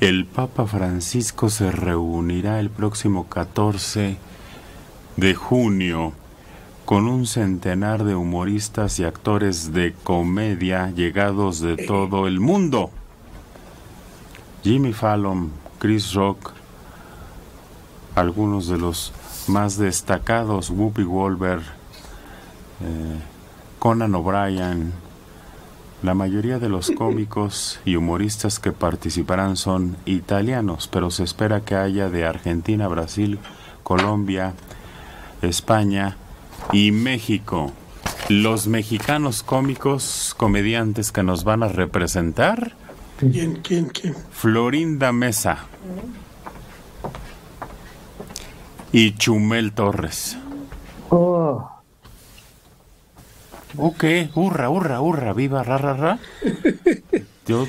El Papa Francisco se reunirá el próximo 14 de junio con un centenar de humoristas y actores de comedia llegados de todo el mundo. Jimmy Fallon, Chris Rock, algunos de los más destacados, Whoopi Goldberg, Conan O'Brien. La mayoría de los cómicos y humoristas que participarán son italianos, pero se espera que haya de Argentina, Brasil, Colombia, España y México. Los mexicanos cómicos, comediantes que nos van a representar. ¿Quién? Florinda Mesa y Chumel Torres. Oh. Ok, hurra, hurra, hurra, viva, ra, ra, ra. Yo...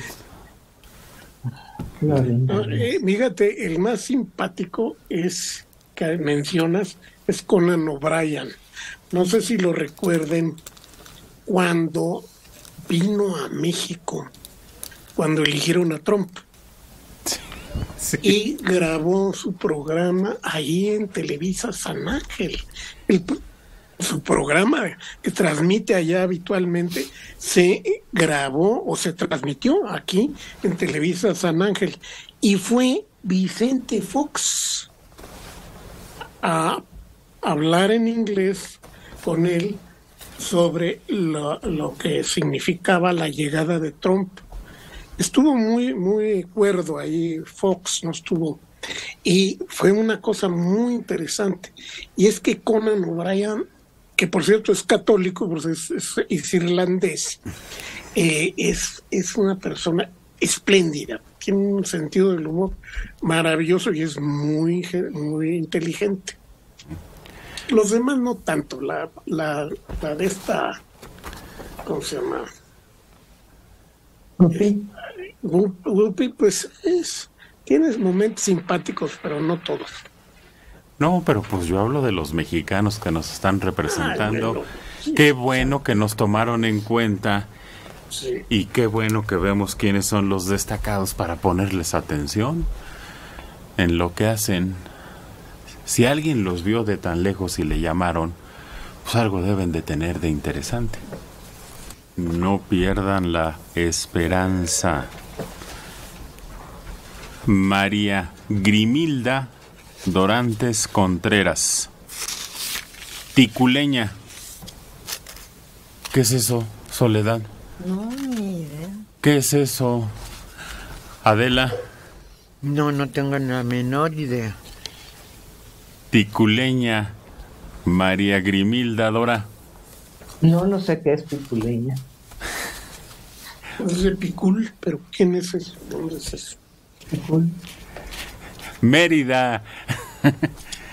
No, fíjate, el más simpático es, que mencionas, es Conan O'Brien. No sé si lo recuerden, cuando vino a México, cuando eligieron a Trump. Sí. Y grabó su programa ahí en Televisa San Ángel. Su programa que transmite allá habitualmente se grabó o se transmitió aquí en Televisa San Ángel, y fue Vicente Fox a hablar en inglés con él sobre lo que significaba la llegada de Trump. Estuvo muy cuerdo ahí, Fox no estuvo. Y fue una cosa muy interesante. Y es que Conan O'Brien, que por cierto es católico, es irlandés, es una persona espléndida, tiene un sentido del humor maravilloso y es muy inteligente. Los demás no tanto, la de esta, ¿cómo se llama? Whoopi, pues tienes momentos simpáticos, pero no todos. No, pero pues yo hablo de los mexicanos que nos están representando. Ay, qué bueno que nos tomaron en cuenta, sí. Y qué bueno que vemos quiénes son los destacados para ponerles atención en lo que hacen. Si alguien los vio de tan lejos y le llamaron, pues algo deben de tener de interesante. No pierdan la esperanza. María Grimilda Dorantes Contreras, Ticuleña. ¿Qué es eso, Soledad? No, ni idea. ¿Qué es eso, Adela? No tengo la menor idea. Ticuleña, María Grimilda Dora. No sé qué es Ticuleña. Es de Picul, pero ¿quién es eso? ¿Dónde es eso? Picul. Mérida.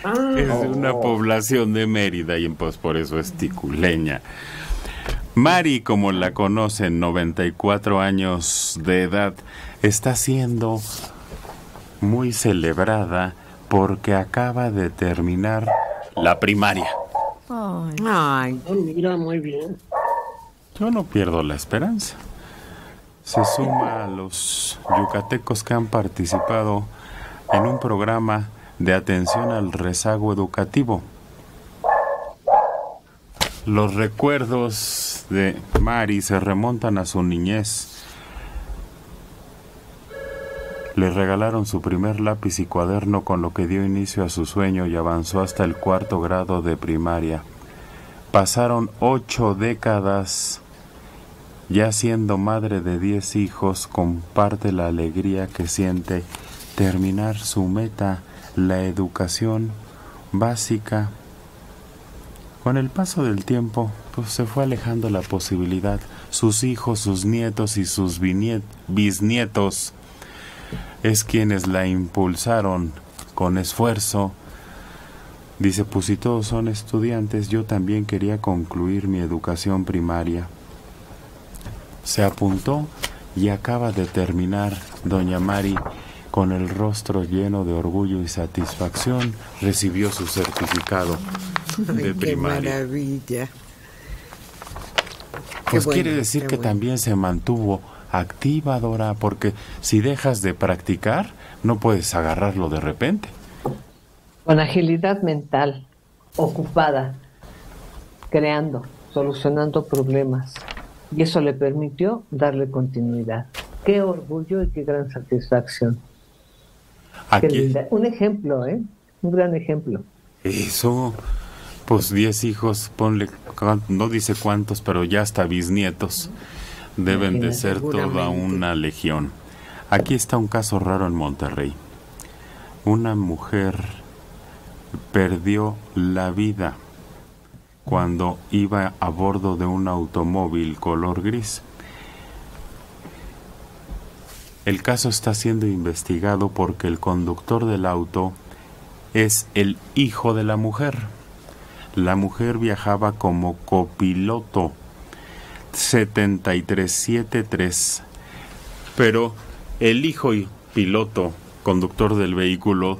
Ah, es una población de Mérida y pues por eso es Ticuleña. Mari, como la conocen, 94 años de edad, está siendo muy celebrada porque acaba de terminar la primaria. Ay, mira, muy bien. Yo no pierdo la esperanza. Se suma a los yucatecos que han participado en un programa de atención al rezago educativo. Los recuerdos de Mari se remontan a su niñez. Le regalaron su primer lápiz y cuaderno, con lo que dio inicio a su sueño y avanzó hasta el cuarto grado de primaria. Pasaron 8 décadas. Ya siendo madre de 10 hijos, comparte la alegría que siente terminar su meta, la educación básica. Con el paso del tiempo, pues, se fue alejando la posibilidad. Sus hijos, sus nietos y sus bisnietos es quienes la impulsaron con esfuerzo. Dice, pues si todos son estudiantes, yo también quería concluir mi educación primaria. Se apuntó y acaba de terminar doña Mari. Con el rostro lleno de orgullo y satisfacción, recibió su certificado de primaria. ¡Qué maravilla! Pues quiere decir que también se mantuvo activa, Dora, porque si dejas de practicar, no puedes agarrarlo de repente. Con agilidad mental, ocupada, creando, solucionando problemas. Y eso le permitió darle continuidad. Qué orgullo y qué gran satisfacción. Qué linda. Un ejemplo, ¿eh? Un gran ejemplo. Eso, pues 10 hijos, ponle, no dice cuántos, pero ya hasta bisnietos. Deben de ser toda una legión. Aquí está un caso raro en Monterrey. Una mujer perdió la vida cuando iba a bordo de un automóvil color gris. El caso está siendo investigado porque el conductor del auto es el hijo de la mujer. La mujer viajaba como copiloto 737-3, pero el hijo y piloto, conductor del vehículo,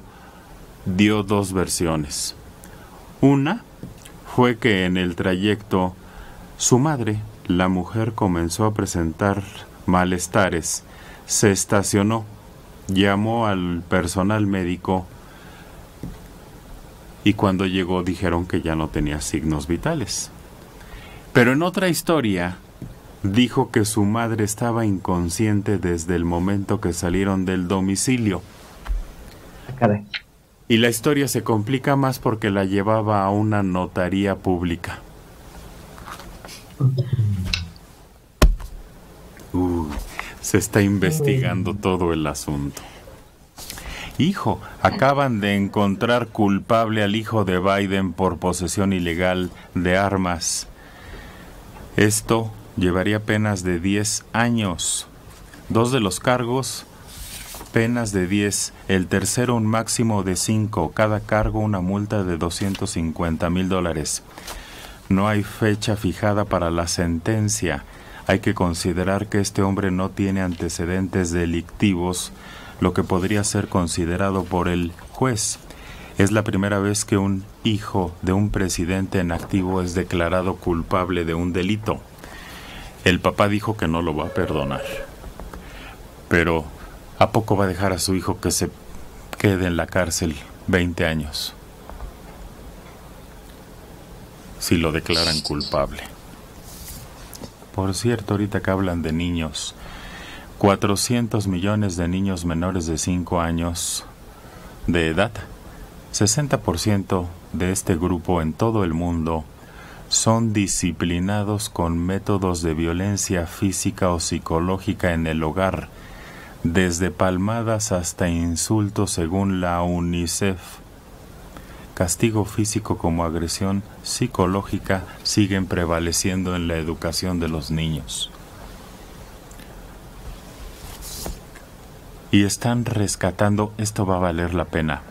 dio dos versiones. Una fue que en el trayecto su madre, la mujer, comenzó a presentar malestares. Se estacionó, llamó al personal médico y cuando llegó dijeron que ya no tenía signos vitales. Pero en otra historia dijo que su madre estaba inconsciente desde el momento que salieron del domicilio. Acabé. Y la historia se complica más porque la llevaba a una notaría pública. Se está investigando todo el asunto. Hijo, acaban de encontrar culpable al hijo de Biden por posesión ilegal de armas. Esto llevaría penas de 10 años. Dos de los cargos, penas de 10, el tercero un máximo de 5, cada cargo una multa de $250,000. No hay fecha fijada para la sentencia. Hay que considerar que este hombre no tiene antecedentes delictivos, lo que podría ser considerado por el juez. Es la primera vez que un hijo de un presidente en activo es declarado culpable de un delito. El papá dijo que no lo va a perdonar. Pero, ¿a poco va a dejar a su hijo que se quede en la cárcel 20 años? Si lo declaran culpable. Por cierto, ahorita que hablan de niños, 400 millones de niños menores de 5 años de edad, 60% de este grupo en todo el mundo son disciplinados con métodos de violencia física o psicológica en el hogar, desde palmadas hasta insultos según la UNICEF. Castigo físico como agresión psicológica siguen prevaleciendo en la educación de los niños. Y están rescatando, esto va a valer la pena,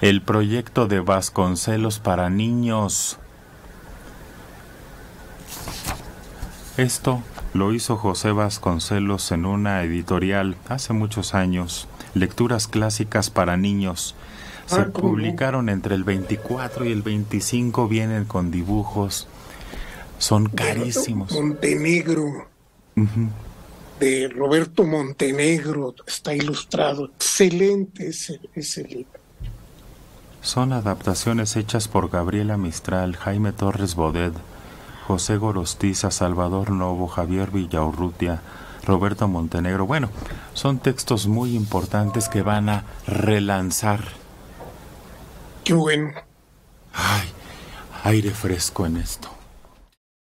el proyecto de Vasconcelos para niños. Esto lo hizo José Vasconcelos en una editorial hace muchos años, Lecturas Clásicas para Niños. Se publicaron entre el 24 y el 25, vienen con dibujos, son carísimos. Montenegro, de Roberto Montenegro, está ilustrado, excelente ese libro. Son adaptaciones hechas por Gabriela Mistral, Jaime Torres Bodet, José Gorostiza, Salvador Novo, Javier Villaurrutia, Roberto Montenegro. Bueno, son textos muy importantes que van a relanzar. ¡Qué bueno! ¡Ay! Aire fresco en esto.